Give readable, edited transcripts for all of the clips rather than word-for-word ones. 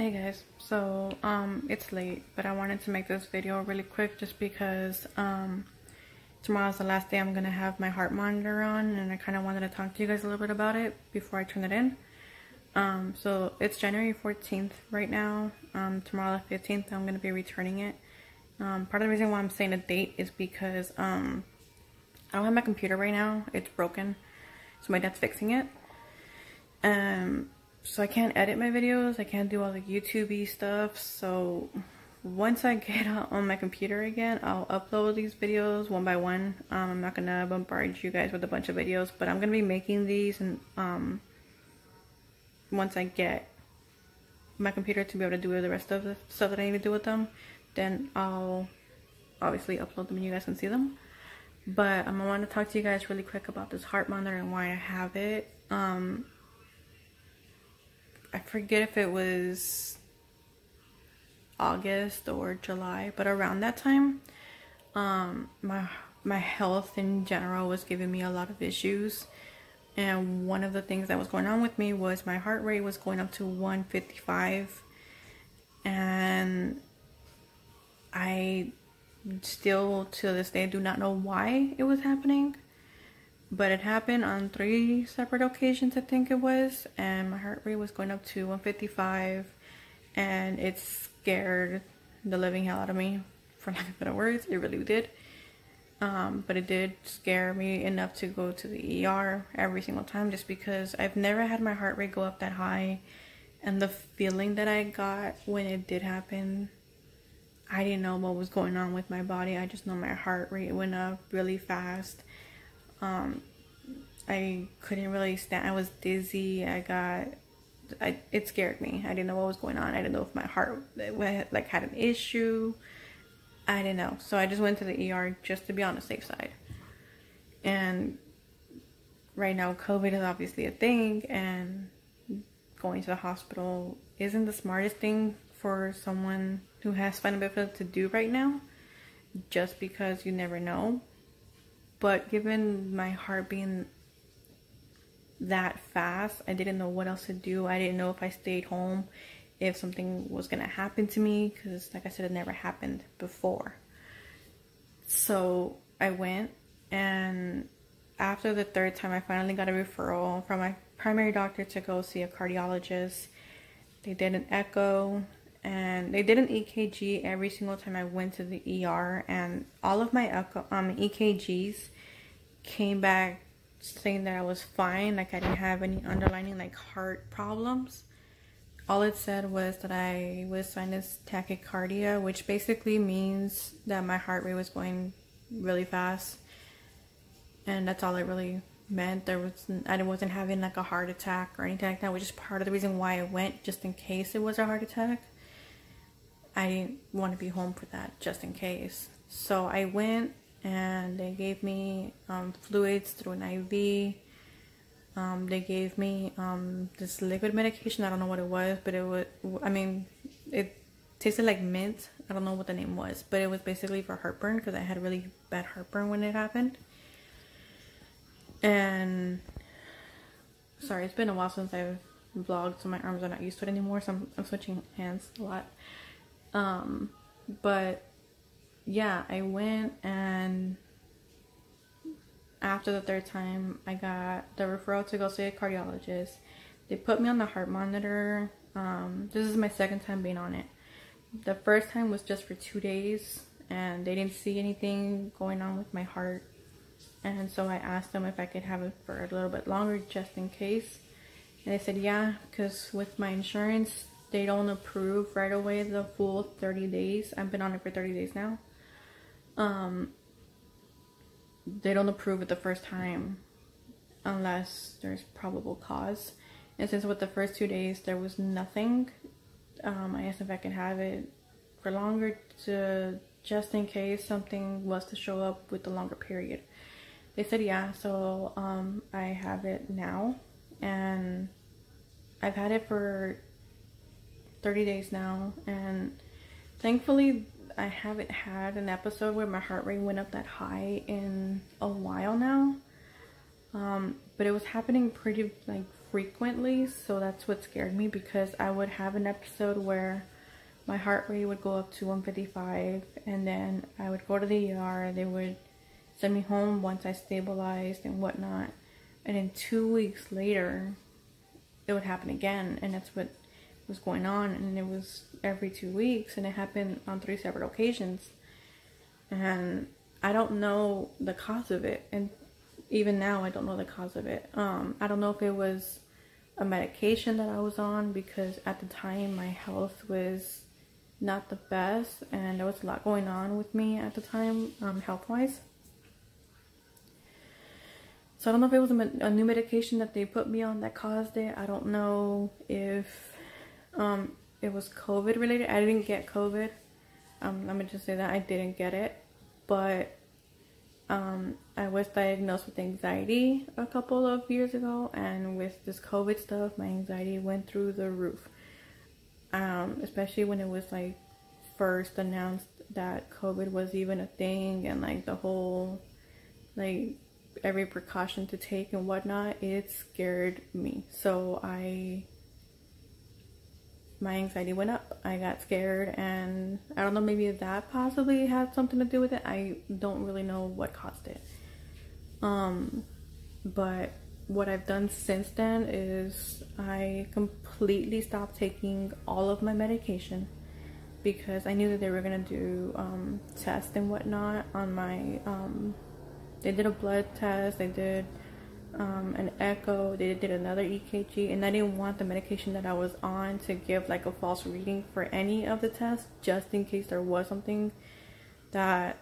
Hey guys, so it's late, but I wanted to make this video really quick just because tomorrow's the last day I'm gonna have my heart monitor on, and I kind of wanted to talk to you guys a little bit about it before I turn it in. So it's January 14th right now. Tomorrow the 15th I'm gonna be returning it. Part of the reason why I'm saying a date is because I don't have my computer right now. It's broken, so my dad's fixing it. So I can't edit my videos, I can't do all the YouTube-y stuff, so once I get on my computer again, I'll upload these videos one by one. I'm not gonna bombard you guys with a bunch of videos, but I'm gonna be making these, and once I get my computer to be able to do the rest of the stuff that I need to do with them, then I'll obviously upload them and you guys can see them. But I want to talk to you guys really quick about this heart monitor and why I have it. I forget if it was August or July, but around that time, my health in general was giving me a lot of issues, and one of the things that was going on with me was my heart rate was going up to 155, and I still to this day do not know why it was happening. But it happened on 3 separate occasions, I think it was, and my heart rate was going up to 155, and it scared the living hell out of me, for lack of better words. It really did. But it did scare me enough to go to the ER every single time, just because I've never had my heart rate go up that high, and the feeling that I got when it did happen, I didn't know what was going on with my body. I just know my heart rate went up really fast. I couldn't really stand. I was dizzy. It scared me. I didn't know what was going on. I didn't know if my heart had an issue. I didn't know. So I just went to the ER just to be on the safe side. And right now COVID is obviously a thing, and going to the hospital isn't the smartest thing for someone who has spina bifida to do right now, just because you never know. But given my heart being that fast, I didn't know what else to do. I didn't know if I stayed home, if something was going to happen to me, because like I said, it never happened before. So I went, and after the 3rd time, I finally got a referral from my primary doctor to go see a cardiologist. They did an echo, and they did an EKG every single time I went to the ER, and all of my EKGs came back saying that I was fine, like I didn't have any underlying like heart problems. All it said was that I was sinus tachycardia, which basically means that my heart rate was going really fast, and that's all it really meant. I wasn't having like a heart attack or anything like that, which is part of the reason why I went, just in case it was a heart attack. I didn't want to be home for that, just in case. So I went, and they gave me fluids through an IV. They gave me this liquid medication. I don't know what it was, but it tasted like mint. I don't know what the name was, but it was basically for heartburn, because I had really bad heartburn when it happened. And sorry, it's been a while since I've vlogged, so my arms are not used to it anymore, so I'm switching hands a lot. But yeah, I went, and after the 3rd time I got the referral to go see a cardiologist. They put me on the heart monitor. This is my 2nd time being on it. The 1st time was just for 2 days, and they didn't see anything going on with my heart, and so I asked them if I could have it for a little bit longer, just in case, and they said yeah, because with my insurance they don't approve right away the full 30 days. I've been on it for 30 days now. They don't approve it the 1st time unless there's probable cause. And since with the first 2 days there was nothing, I asked if I could have it for longer, to just in case something was to show up with the longer period. They said yeah, so I have it now, and I've had it for 30 days now, and thankfully I haven't had an episode where my heart rate went up that high in a while now. But it was happening pretty like frequently, so that's what scared me, because I would have an episode where my heart rate would go up to 155, and then I would go to the ER. They would send me home once I stabilized and whatnot, and then 2 weeks later it would happen again, and that's what was going on. And it was every 2 weeks, and it happened on 3 separate occasions, and I don't know the cause of it. And even now I don't know the cause of it. I don't know if it was a medication that I was on, because at the time my health was not the best and there was a lot going on with me at the time, health wise. So I don't know if it was a new medication that they put me on that caused it. I don't know if it was COVID related. I didn't get COVID. Let me just say that I didn't get it. But I was diagnosed with anxiety a couple of years ago, and with this COVID stuff, my anxiety went through the roof. Especially when it was like first announced that COVID was even a thing, and like the whole, like every precaution to take and whatnot, it scared me. So my anxiety went up. I got scared, and I don't know, maybe that possibly had something to do with it. I don't really know what caused it. But what I've done since then is I completely stopped taking all of my medication, because I knew that they were gonna do tests and whatnot on my, they did a blood test, they did an echo, they did another EKG, and I didn't want the medication that I was on to give like a false reading for any of the tests, just in case there was something that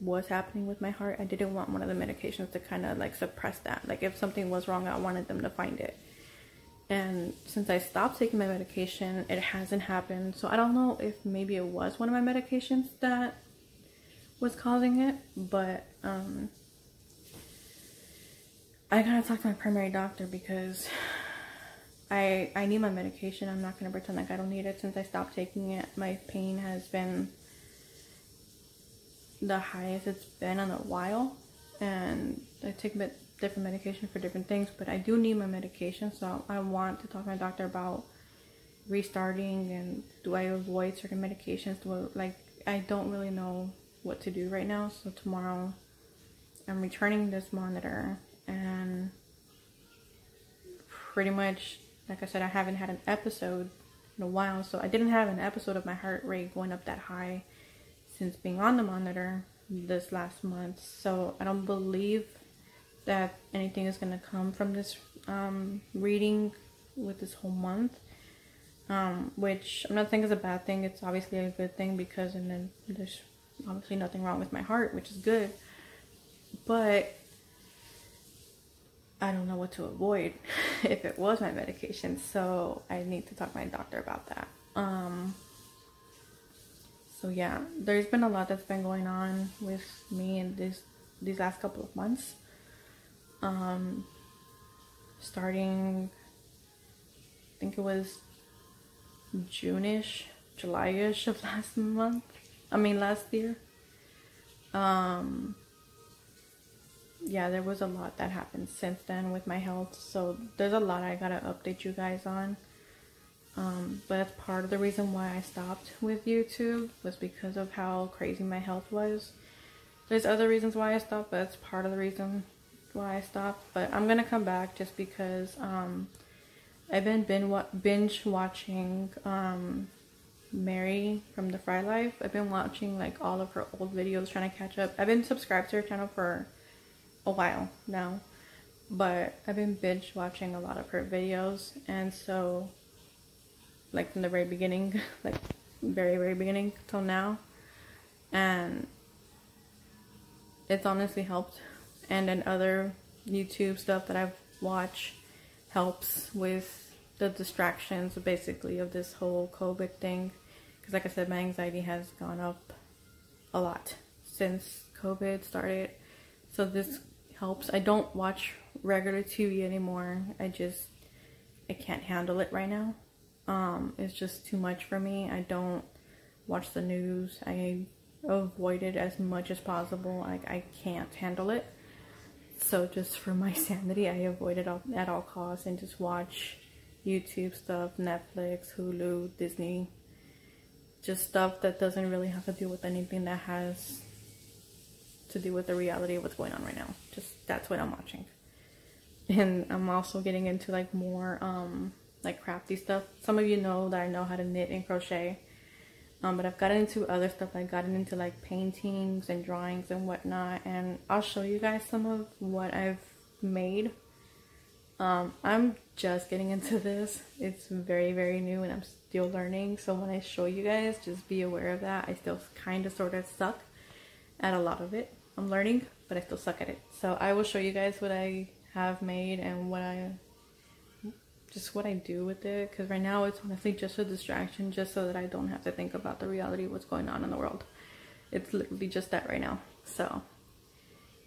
was happening with my heart. I didn't want one of the medications to kind of like suppress that. Like if something was wrong, I wanted them to find it. And since I stopped taking my medication, it hasn't happened. So I don't know if maybe it was one of my medications that was causing it, but I gotta talk to my primary doctor, because I need my medication. I'm not gonna pretend like I don't need it. Since I stopped taking it, my pain has been the highest it's been in a while, and I take different medication for different things, but I do need my medication. So I want to talk to my doctor about restarting, and do I avoid certain medications? I don't really know what to do right now. So tomorrow I'm returning this monitor, and pretty much, like I said, I haven't had an episode in a while, so I didn't have an episode of my heart rate going up that high since being on the monitor this last month. So I don't believe that anything is going to come from this reading with this whole month, which I'm not saying is a bad thing. It's obviously a good thing, because and then there's obviously nothing wrong with my heart, which is good, but I don't know what to avoid if it was my medication. So I need to talk to my doctor about that. So yeah, there's been a lot that's been going on with me in these last couple of months. Starting, I think it was June-ish, July-ish of last year. Yeah, there was a lot that happened since then with my health, so there's a lot I gotta update you guys on. But that's part of the reason why I stopped with YouTube, was because of how crazy my health was. There's other reasons why I stopped, but that's part of the reason why I stopped. But I'm gonna come back, just because I've been binge watching Mary from the Fry Life. I've been watching like all of her old videos, trying to catch up. I've been subscribed to her channel for a while now, but I've been binge watching a lot of her videos, and so like from the very beginning, like very very beginning till now, and it's honestly helped. And then other YouTube stuff that I've watched helps with the distractions basically of this whole COVID thing, because like I said, my anxiety has gone up a lot since COVID started, so this helps. I don't watch regular TV anymore. I can't handle it right now. It's just too much for me. I don't watch the news. I avoid it as much as possible. I can't handle it. So just for my sanity, I avoid it at all costs and just watch YouTube stuff, Netflix, Hulu, Disney, just stuff that doesn't really have to do with anything that has to do with the reality of what's going on right now. Just that's what I'm watching. And I'm also getting into like more like crafty stuff. Some of you know that I know how to knit and crochet, but I've gotten into other stuff. I've gotten into like paintings and drawings and whatnot, and I'll show you guys some of what I've made. I'm just getting into this. It's very, very new and I'm still learning. So when I show you guys, just be aware of that. I still kind of sort of suck at a lot of it. I'm learning, but I still suck at it. So I will show you guys what I have made and what I do with it, because right now it's honestly just a distraction, just so that I don't have to think about the reality of what's going on in the world. It's literally just that right now. So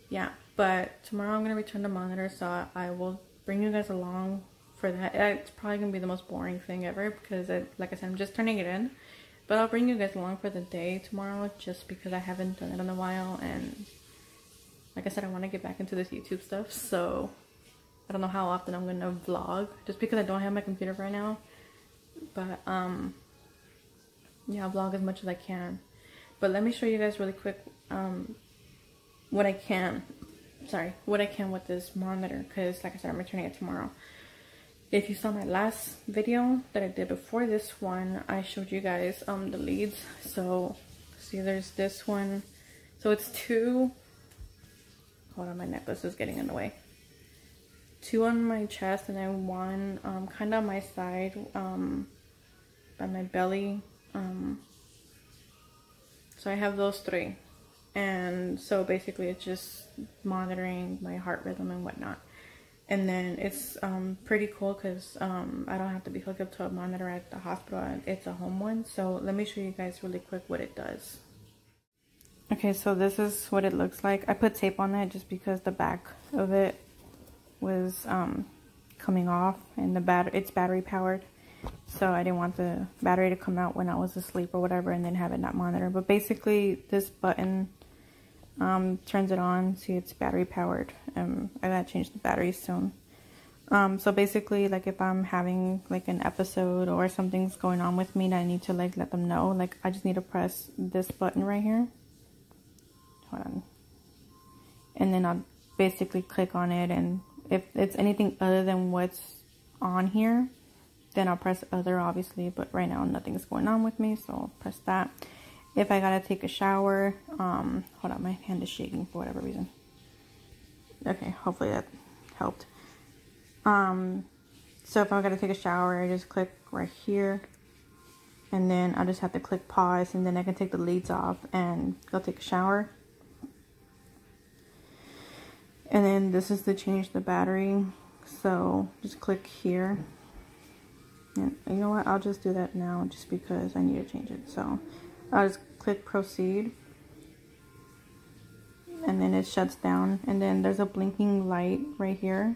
yeah, but tomorrow I'm going to return the monitor, so I will bring you guys along for that. It's probably gonna be the most boring thing ever, because like I said, I'm just turning it in, but I'll bring you guys along for the day tomorrow, just because I haven't done it in a while, and like I said, I want to get back into this YouTube stuff. So I don't know how often I'm gonna vlog, just because I don't have my computer right now, but yeah, I'll vlog as much as I can. But let me show you guys really quick what I can with this monitor, because like I said, I'm returning it tomorrow. If you saw my last video that I did before this one, I showed you guys the leads. So see, there's this one, so it's two, hold on, my necklace is getting in the way, two on my chest and then one kind of on my side by my belly. So I have those three. And so basically it's just monitoring my heart rhythm and whatnot. And then it's pretty cool because I don't have to be hooked up to a monitor at the hospital. It's a home one. So let me show you guys really quick what it does. Okay, so this is what it looks like. I put tape on it just because the back of it was coming off, and it's battery powered, so I didn't want the battery to come out when I was asleep or whatever and then have it not monitor. But basically this button turns it on. See, it's battery powered. I gotta change the battery soon. So basically, like, if I'm having like an episode or something's going on with me and I need to like let them know, like I just need to press this button right here, hold on, and then I'll basically click on it, and if it's anything other than what's on here, then I'll press other, obviously. But right now nothing's going on with me, so I'll press that. If I gotta take a shower, hold on, my hand is shaking for whatever reason. Okay, hopefully that helped. So if I gotta take a shower, I just click right here, and then I just have to click pause, and then I can take the leads off and go take a shower. And then this is to change the battery, so just click here. And you know what, I'll just do that now just because I need to change it. So I'll just click proceed, and then it shuts down. And then there's a blinking light right here.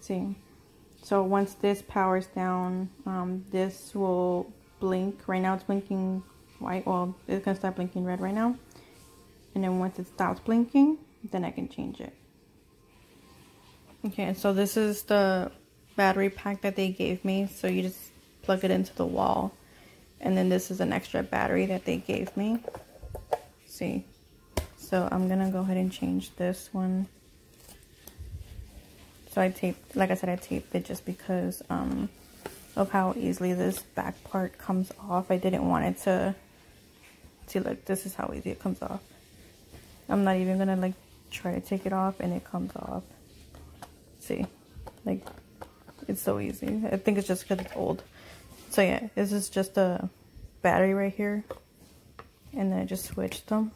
See, so once this powers down, this will blink. Right now it's blinking white. Well, it's gonna start blinking red right now, and then once it stops blinking, then I can change it. Okay, so this is the battery pack that they gave me. So you just plug it into the wall, and then this is an extra battery that they gave me. See, so I'm gonna go ahead and change this one. So I taped, like I said, I taped it just because of how easily this back part comes off. I didn't want it to see, look, this is how easy it comes off. I'm not even gonna like try to take it off, and it comes off. See, like, it's so easy. I think it's just because it's old. So yeah, this is just a battery right here, and then I just switched them.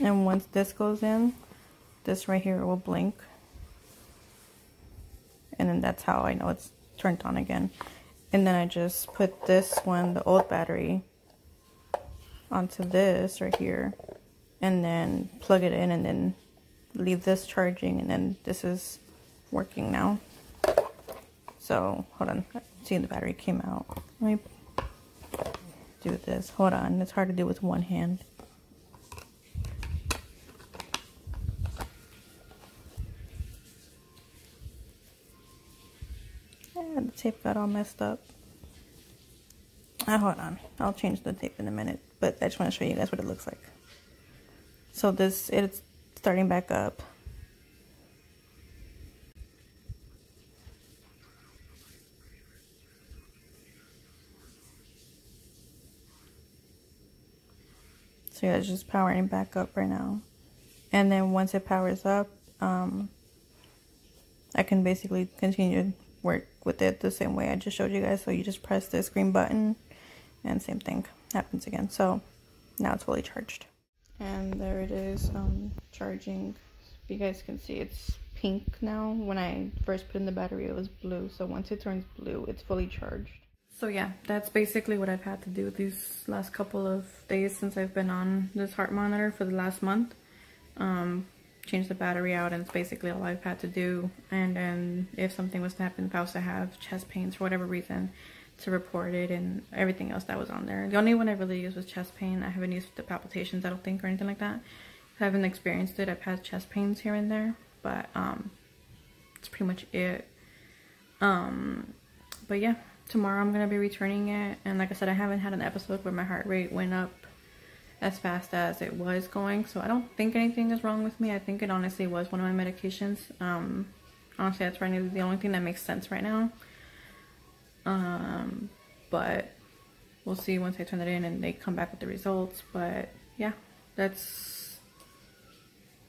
And once this goes in, this right here will blink, and then that's how I know it's turned on again. And then I just put this one, the old battery, onto this right here, and then plug it in, and then leave this charging, and then this is working now. So hold on, see, the battery came out. Let me do this, hold on, it's hard to do with one hand. tape got all messed up. Hold on, I'll change the tape in a minute, but I just want to show you guys what it looks like. So this, it's starting back up. So yeah, it's just powering back up right now. And then once it powers up, I can basically continue to work with it the same way I just showed you guys. So you just press this green button and same thing happens again. So now it's fully charged. And there it is, charging. You guys can see it's pink now. When I first put in the battery, it was blue. So once it turns blue, it's fully charged. So yeah, that's basically what I've had to do these last couple of days since I've been on this heart monitor for the last month. Change the battery out, and it's basically all I've had to do. And then if something was to happen, if I was to have chest pains for whatever reason, to report it, and everything else that was on there. The only one I really used was chest pain. I haven't used the palpitations, I don't think, or anything like that. I haven't experienced it. I've had chest pains here and there, but that's pretty much it. But yeah. Tomorrow I'm going to be returning it, and like I said, I haven't had an episode where my heart rate went up as fast as it was going, so I don't think anything is wrong with me. I think it honestly was one of my medications. Honestly, that's right, the only thing that makes sense right now. But we'll see once I turn it in and they come back with the results. But yeah, that's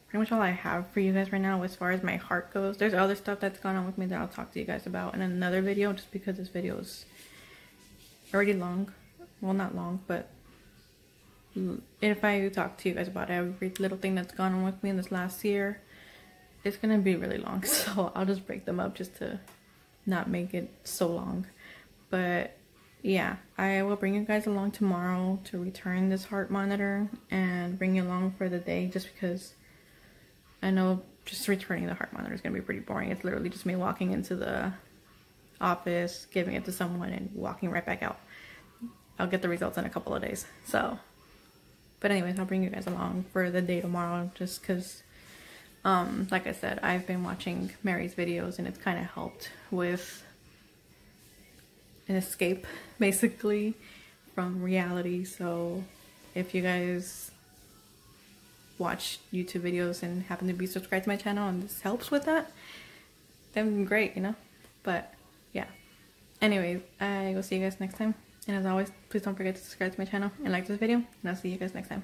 pretty much all I have for you guys right now as far as my heart goes. There's other stuff that's gone on with me that I'll talk to you guys about in another video, just because this video is already long. Well, not long, but if I talk to you guys about every little thing that's gone on with me in this last year, it's gonna be really long, so I'll just break them up just to not make it so long. But yeah, I will bring you guys along tomorrow to return this heart monitor and bring you along for the day, just because I know just returning the heart monitor is going to be pretty boring. It's literally just me walking into the office, giving it to someone, and walking right back out. I'll get the results in a couple of days. So, but anyways, I'll bring you guys along for the day tomorrow, just because, like I said, I've been watching Mary's videos, and it's kind of helped with an escape, basically, from reality. So if you guys watch YouTube videos and happen to be subscribed to my channel and this helps with that, then great, you know. But yeah, anyways, I will see you guys next time, and as always, please don't forget to subscribe to my channel and like this video, and I'll see you guys next time.